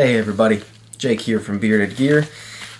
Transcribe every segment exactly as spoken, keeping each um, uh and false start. Hey everybody, Jake here from Bearded Gear,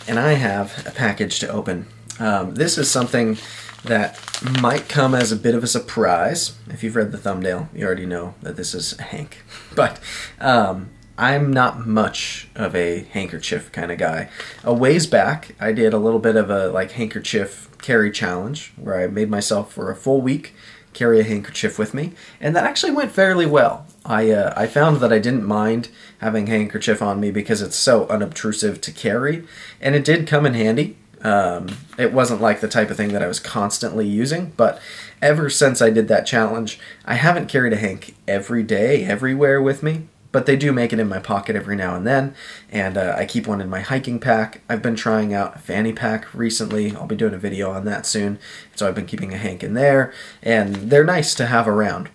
and I have a package to open. Um, this is something that might come as a bit of a surprise. If you've read the thumbnail, you already know that this is Hank. But um, I'm not much of a handkerchief kind of guy. A ways back, I did a little bit of a like handkerchief carry challenge where I made myself for a full week carry a handkerchief with me, and that actually went fairly well. I, uh, I found that I didn't mind having a handkerchief on me because it's so unobtrusive to carry, and it did come in handy. Um, it wasn't like the type of thing that I was constantly using, but ever since I did that challenge, I haven't carried a hank every day, everywhere with me, but they do make it in my pocket every now and then, and uh, I keep one in my hiking pack. I've been trying out a fanny pack recently. I'll be doing a video on that soon, so I've been keeping a hank in there, and they're nice to have around.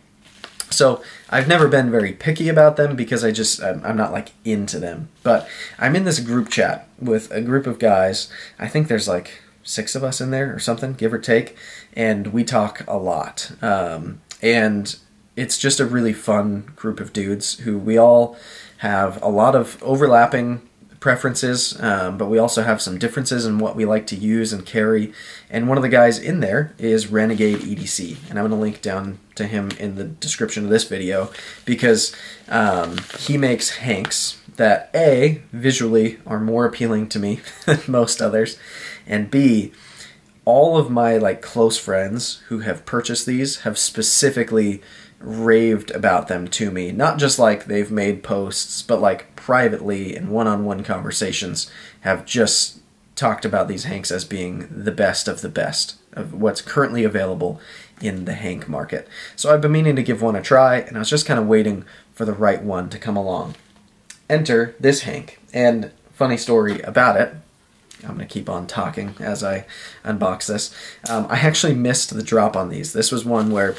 So I've never been very picky about them because I just, I'm not like into them. But I'm in this group chat with a group of guys. I think there's like six of us in there or something, give or take. And we talk a lot. Um, and it's just a really fun group of dudes who we all have a lot of overlapping preferences, um, but we also have some differences in what we like to use and carry. And one of the guys in there is Renegade E D C, and I'm going to link down to him in the description of this video because um, he makes hanks that A, visually are more appealing to me than most others, and B, all of my like close friends who have purchased these have specifically raved about them to me. Not just like they've made posts, but like privately in one-on-one conversations have just talked about these hanks as being the best of the best of what's currently available in the hank market. So I've been meaning to give one a try, and I was just kind of waiting for the right one to come along. Enter this hank. And funny story about it, I'm going to keep on talking as I unbox this. Um, I actually missed the drop on these. This was one where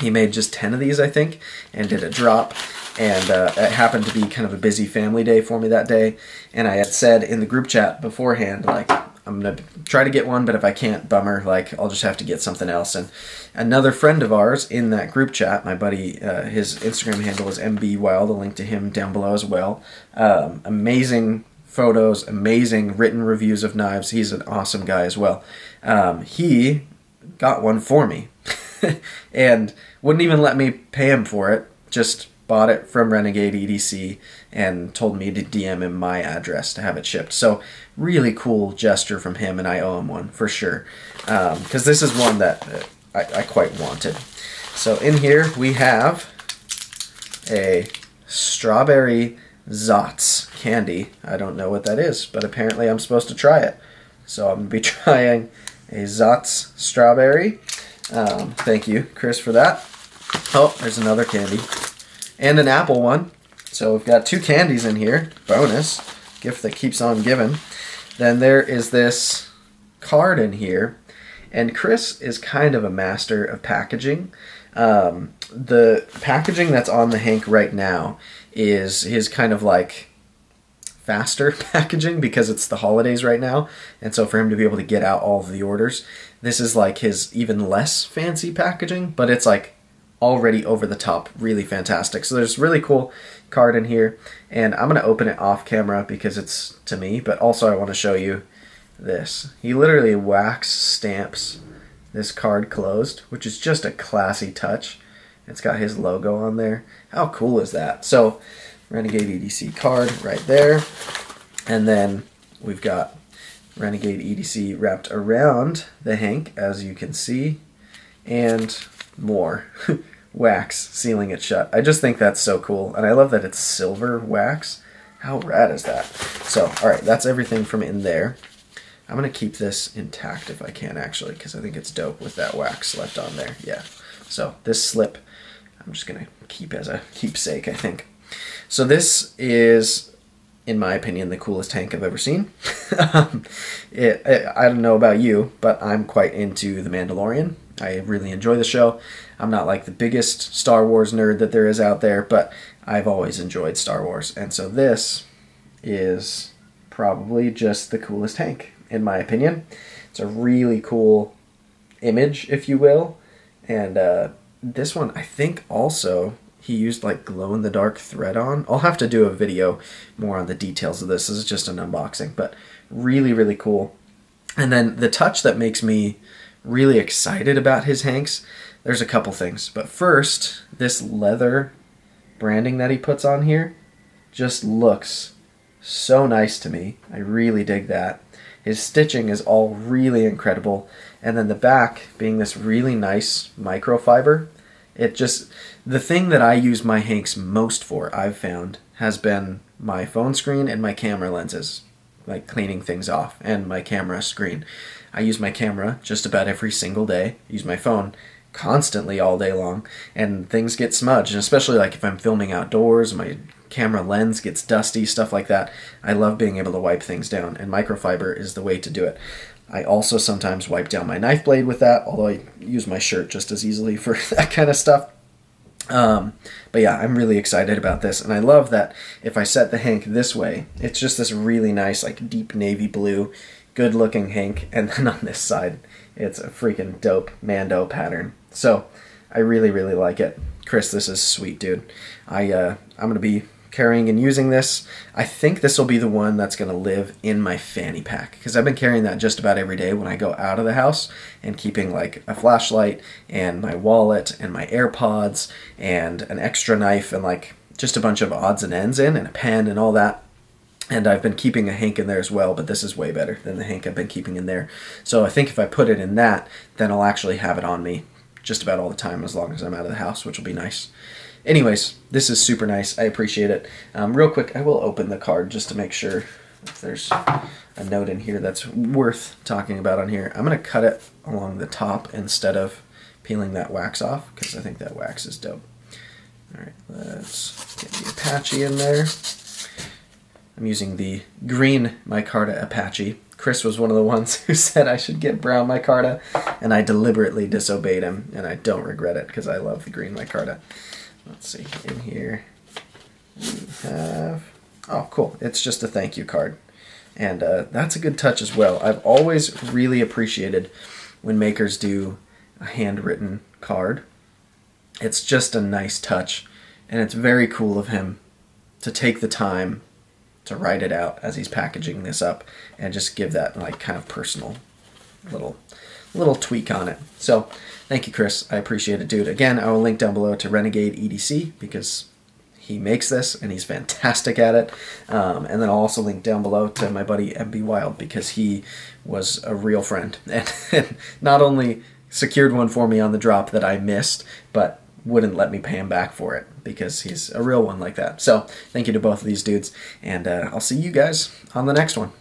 he made just ten of these, I think, and did a drop. And uh, it happened to be kind of a busy family day for me that day. And I had said in the group chat beforehand, like, I'm going to try to get one, but if I can't, bummer, like, I'll just have to get something else. And another friend of ours in that group chat, my buddy, uh, his Instagram handle is m b wild, I'll link to him down below as well. Um, amazing photos, amazing written reviews of knives. He's an awesome guy as well. Um, he got one for me and wouldn't even let me pay him for it. Just bought it from Renegade E D C and told me to D M him my address to have it shipped. So really cool gesture from him, and I owe him one for sure. Um, 'cause this is one that I, I quite wanted. So in here we have a strawberry Zotz candy. I don't know what that is, but apparently I'm supposed to try it. So I'm gonna be trying a Zotz strawberry. Um, thank you, Chris, for that. Oh, there's another candy. And an apple one. So we've got two candies in here. Bonus. Gift that keeps on giving. Then there is this card in here. And Chris is kind of a master of packaging. Um, the packaging that's on the hank right now is his kind of like faster packaging because it's the holidays right now. And so for him to be able to get out all of the orders, this is like his even less fancy packaging, but it's like already over the top, really fantastic. So there's a really cool card in here, and I'm going to open it off camera because it's to me, but also I want to show you this. He literally wax stamps this card closed, which is just a classy touch. It's got his logo on there. How cool is that? So Renegade E D C card right there. And then we've got Renegade E D C wrapped around the hank, as you can see, and more wax sealing it shut. I just think that's so cool, and I love that it's silver wax. How rad is that? So, all right, that's everything from in there. I'm gonna keep this intact if I can, actually, because I think it's dope with that wax left on there. Yeah. So this slip, I'm just gonna keep as a keepsake, I think. So this is, in my opinion, the coolest hank I've ever seen. um, it, it, I don't know about you, but I'm quite into The Mandalorian. I really enjoy the show. I'm not like the biggest Star Wars nerd that there is out there, but I've always enjoyed Star Wars. And so this is probably just the coolest hank, in my opinion. It's a really cool image, if you will. And uh, this one, I think also he used like glow-in-the-dark thread on. I'll have to do a video more on the details of this. This is just an unboxing, but really, really cool. And then the touch that makes me really excited about his Hanks, there's a couple things. But first, this leather branding that he puts on here just looks so nice to me. I really dig that. His stitching is all really incredible. And then the back being this really nice microfiber. It just, the thing that I use my Hanks most for, I've found, has been my phone screen and my camera lenses, like cleaning things off, and my camera screen. I use my camera just about every single day. I use my phone constantly all day long, and things get smudged, and especially like if I'm filming outdoors, my camera lens gets dusty, stuff like that. I love being able to wipe things down, and microfiber is the way to do it. I also sometimes wipe down my knife blade with that, although I use my shirt just as easily for that kind of stuff. Um, but yeah, I'm really excited about this, and I love that if I set the Hank this way, it's just this really nice, like, deep navy blue, good-looking Hank, and then on this side, it's a freaking dope Mando pattern. So, I really, really like it. Chris, this is sweet, dude. I, uh, I'm gonna be carrying and using this. I think this will be the one that's going to live in my fanny pack, because I've been carrying that just about every day when I go out of the house, and keeping like a flashlight and my wallet and my AirPods and an extra knife and like just a bunch of odds and ends in, and a pen and all that. And I've been keeping a Hank in there as well, but this is way better than the Hank I've been keeping in there. So I think if I put it in that, then I'll actually have it on me just about all the time as long as I'm out of the house, which will be nice. Anyways, this is super nice. I appreciate it. Um, real quick, I will open the card just to make sure if there's a note in here that's worth talking about on here. I'm going to cut it along the top instead of peeling that wax off, because I think that wax is dope. All right, let's get the Apache in there. I'm using the green Micarta Apache. Chris was one of the ones who said I should get brown Micarta, and I deliberately disobeyed him, and I don't regret it because I love the green Micarta. Let's see, in here we have, oh cool, it's just a thank you card. And uh, that's a good touch as well. I've always really appreciated when makers do a handwritten card. It's just a nice touch, and it's very cool of him to take the time to write it out as he's packaging this up, and just give that like kind of personal little little tweak on it. So thank you, Chris. I appreciate it, dude. Again, I will link down below to Renegade E D C because he makes this and he's fantastic at it. Um, and then I'll also link down below to my buddy mbwild because he was a real friend and, and not only secured one for me on the drop that I missed, but wouldn't let me pay him back for it because he's a real one like that. So thank you to both of these dudes, and uh, I'll see you guys on the next one.